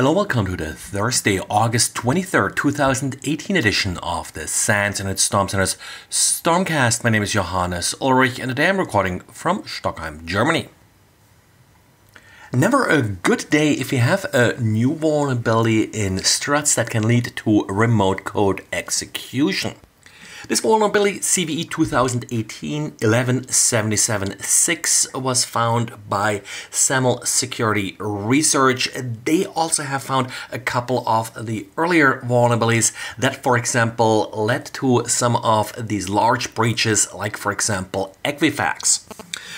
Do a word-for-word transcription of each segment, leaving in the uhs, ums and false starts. Hello, welcome to the Thursday, August twenty-third, two thousand eighteen edition of the SANS and its Storm Center's Stormcast. My name is Johannes Ulrich and today I'm recording from Stockheim, Germany. Never a good day if you have a new vulnerability in Struts that can lead to remote code execution. This vulnerability, C V E twenty eighteen dash one one seven seven six, was found by SAML Security Research. They also have found a couple of the earlier vulnerabilities that, for example, led to some of these large breaches, like, for example, Equifax.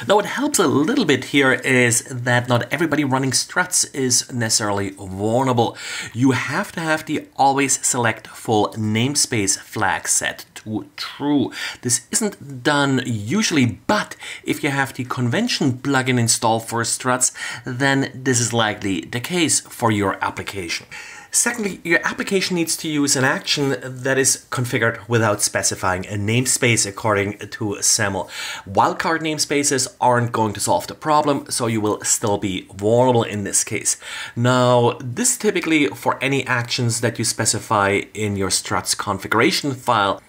Now, what helps a little bit here is that not everybody running Struts is necessarily vulnerable. You have to have the always select full namespace flag set to true. This isn't done usually, but if you have the convention plugin installed for Struts, then this is likely the case for your application. Secondly, your application needs to use an action that is configured without specifying a namespace according to SAML. Wildcard namespaces aren't going to solve the problem, so you will still be vulnerable in this case. Now, this typically for any actions that you specify in your Struts configuration file.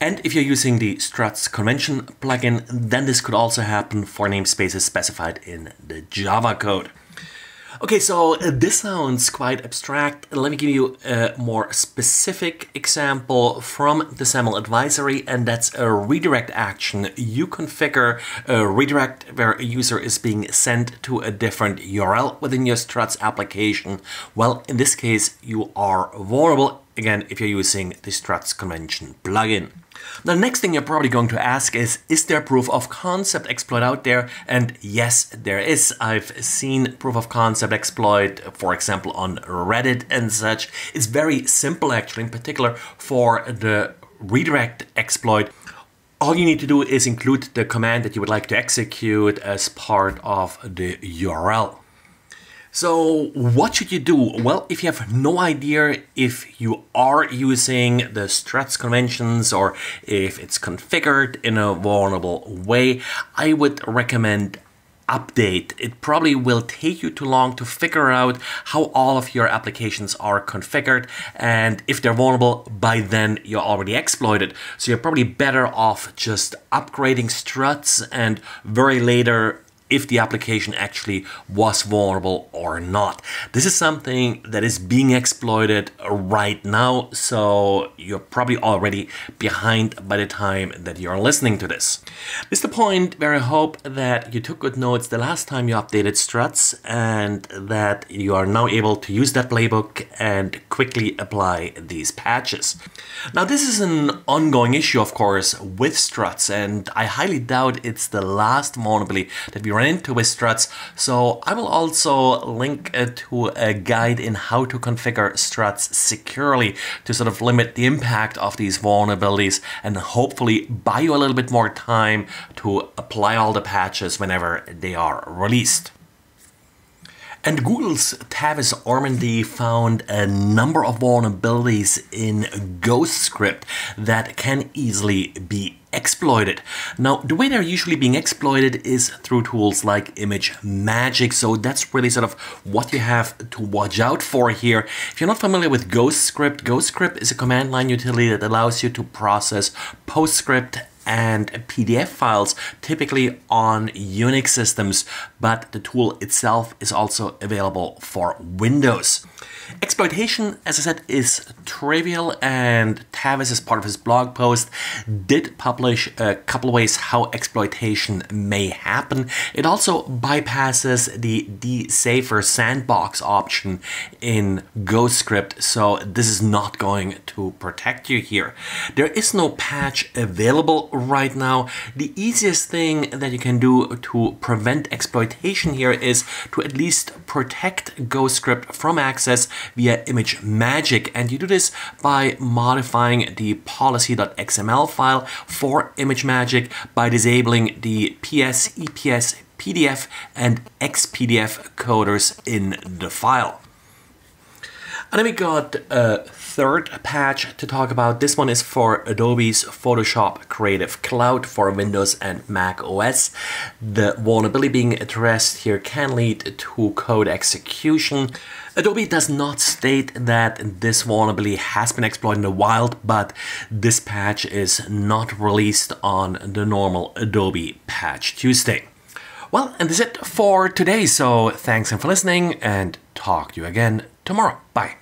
And if you're using the Struts convention plugin, then this could also happen for namespaces specified in the Java code. Okay, so this sounds quite abstract. Let me give you a more specific example from the SAML advisory, and that's a redirect action. You configure a redirect where a user is being sent to a different U R L within your Struts application. Well, in this case, you are vulnerable, again, if you're using the Struts convention plugin. The next thing you're probably going to ask is, is there proof of concept exploit out there? And yes, there is. I've seen proof of concept exploit, for example, on Reddit and such. It's very simple, actually, in particular for the redirect exploit. All you need to do is include the command that you would like to execute as part of the U R L. So what should you do? Well, if you have no idea if you are using the Struts conventions or if it's configured in a vulnerable way, I would recommend update. It probably will take you too long to figure out how all of your applications are configured, and if they're vulnerable, by then you're already exploited. So you're probably better off just upgrading Struts and very later if the application actually was vulnerable or not. This is something that is being exploited right now, so you're probably already behind by the time that you're listening to this. This is the point where I hope that you took good notes the last time you updated Struts and that you are now able to use that playbook and quickly apply these patches. Now, this is an ongoing issue, of course, with Struts, and I highly doubt it's the last vulnerability that we into with Struts, so I will also link uh, to a guide in how to configure Struts securely to sort of limit the impact of these vulnerabilities and hopefully buy you a little bit more time to apply all the patches whenever they are released. And Google's Tavis Ormandy found a number of vulnerabilities in Ghostscript that can easily be exploited. Now, the way they're usually being exploited is through tools like ImageMagick, so that's really sort of what you have to watch out for here. If you're not familiar with Ghostscript, Ghostscript is a command line utility that allows you to process Postscript and P D F files, typically on Unix systems, but the tool itself is also available for Windows. Exploitation, as I said, is trivial, and Tavis, as part of his blog post, did publish a couple ways how exploitation may happen. It also bypasses the desafer sandbox option in Ghostscript, so this is not going to protect you here. There is no patch available right now. The easiest thing that you can do to prevent exploitation here is to at least protect Ghostscript from access via ImageMagick, and you do this by modifying the policy dot X M L file for ImageMagick by disabling the P S, E P S, P D F, and X P D F coders in the file. And then we got a third patch to talk about. This one is for Adobe's Photoshop Creative Cloud for Windows and Mac O S. The vulnerability being addressed here can lead to code execution. Adobe does not state that this vulnerability has been exploited in the wild, but this patch is not released on the normal Adobe Patch Tuesday. Well, and that's it for today. So thanks again for listening, and talk to you again tomorrow. Bye.